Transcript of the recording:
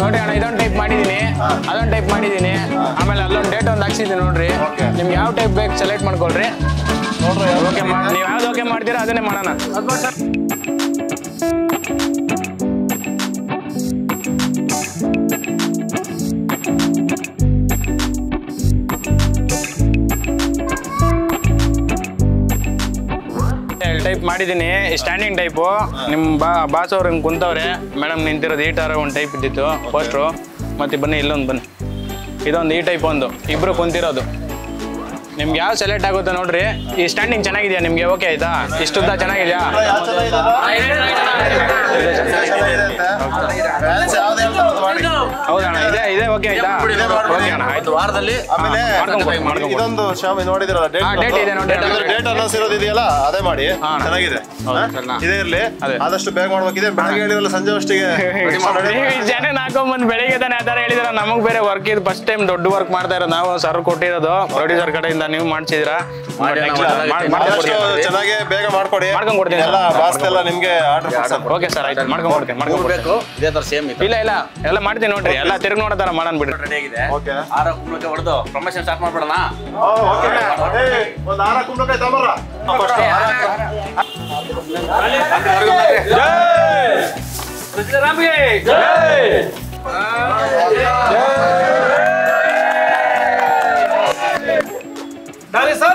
ನೋಡಿ ಅಣ್ಣ ಇದೊಂದು ಟೈಪ್ ಮಾಡಿದೀನಿ ಅದೊಂದು ಟೈಪ್ ಮಾಡಿದೀನಿ ಆಮೇಲೆ ಅಲ್ಲೊಂದು ಡೇಟ್ ಒಂದು ಹಾಕ್ಸಿದ್ದೀನಿ ನೋಡ್ರಿ ನಿಮ್ಗೆ ಯಾವ ಟೈಪ್ ಬೇಕು ಸೆಲೆಕ್ಟ್ ಮಾಡ್ಕೊಳ್ರಿ ನೋಡ್ರಿ ಓಕೆ ಮಾಡಿ ನೀವು ಯಾವ್ದು ಓಕೆ ಮಾಡ್ತೀರಾ ಅದನ್ನೇ ಮಾಡೋಣ ಟೈಪ್ ಮಾಡಿದ್ದೀನಿ ಸ್ಟ್ಯಾಂಡಿಂಗ್ ಟೈಪು ನಿಮ್ಮ ಬಾಸ್ ಅವ್ರು ಹಿಂಗೆ ಕುಂತವ್ರೆ ಮೇಡಮ್ ನಿಂತಿರೋದು ಈ ಥರ ಒಂದು ಟೈಪ್ ಇದ್ದಿತ್ತು ಪೋಸ್ಟ್ರು ಮತ್ತು ಬನ್ನಿ ಇಲ್ಲೊಂದು ಬನ್ನಿ ಇದೊಂದು ಈ ಟೈಪ್ ಒಂದು ಇಬ್ಬರು ಕುಂತಿರೋದು ನಿಮ್ಗೆ ಯಾವ ಸೆಲೆಕ್ಟ್ ಆಗುತ್ತೆ ನೋಡ್ರಿ ಈ ಸ್ಟ್ಯಾಂಡಿಂಗ್ ಚೆನ್ನಾಗಿದೆಯಾ ನಿಮಗೆ ಓಕೆ ಆಯಿತಾ ಇಷ್ಟುದ್ದ ಚೆನ್ನಾಗಿದೆಯಾ ಹೌದಣ್ಣ ಇದೇ ಇದೇ ಓಕೆ ಆಯ್ತಾ ಓಕೆ ಅಣ್ಣ ಆಯ್ತು ವಾರದಲ್ಲಿ ಇದೊಂದು ಶಾಮಿ ನೋಡಿದಿರಲ್ಲ ಡೇಟ್ ಇದೆ ನೋಡಿ ಡೇಟ್ ಅನೌನ್ಸ್ ಇರೋದು ಇದೆಯಲ್ಲ ಅದೇ ಮಾಡಿ ಚೆನ್ನಾಗಿದೆ ಇದೇ ಇರಲಿ ಆದಷ್ಟು ಬೇಗ ಮಾಡ್ಬೇಕಿದೆ ಬೆಳಗ್ಗೆ ಹೇಳಿರಲ್ಲ ಸಂಜೆ ಅಷ್ಟಿಗೆ ಜನ ಹಾಕೊಂಬಂದು ಬೆಳಿಗ್ಗೆ ತಾನೆ ಆ ಥರ ಹೇಳಿದಾರೆ ನಮಗೆ ಬೇರೆ ವರ್ಕ್ ಇದು ಫಸ್ಟ್ ಟೈಮ್ ದೊಡ್ಡ ವರ್ಕ್ ಮಾಡ್ತಾ ಇರೋದು ನಾವು ಸರ್ ಕೊಟ್ಟಿರೋದು ಪ್ರೊಡ್ಯೂಸರ್ ಕಡೆಯಿಂದ ನೀವು ಮಾಡ್ಸಿದಿರಾ ಚೆನ್ನಾಗಿ ಬೇಗ ಮಾಡ್ಕೊಡಿ ಮಾಡ್ಕೊಂಡು ಕೊಡ್ತೀನಿ ಎಲ್ಲ ಬಾಸ್ಗೆಲ್ಲ ನಿಮಗೆ ಆರ್ಡರ್ ಓಕೆ ಸರ್ ಆಯ್ತು ಮಾಡ್ಕೊಂಡು ಕೊಡ್ತೀನಿ ಮಾಡ್ಕೊಂಡು ಬೇಕು ಇದೇ ಥರ ಸೇಮ್ ಇಲ್ಲ ಇಲ್ಲ ಎಲ್ಲ ಮಾಡ್ತೀನಿ ನೋಡಿ ಎಲ್ಲ ತಿರುಗಿ ನೋಡತಾರ ಮಾಡೋಣ ಬಿಡಿ ರೆಡಿ ಆಗಿದೆ ಓಕೆ ಆರ ಕುಂಬಳಕ್ಕೆ ಹೊಡೆದು ಪ್ರಮೋಷನ್ ಸ್ಟಾರ್ಟ್ ಮಾಡ್ಬಿಡೋಣ ಓಕೆ ಅದೇ ಒಂದು ಆರ ಕುಂಬಳಕ್ಕೆ ತಮರ ಫಸ್ಟ್ ಜೈ ಪ್ರಜರಾಮ್ಗೆ ಜೈ ಜೈ ದಾರಿ ಸರ್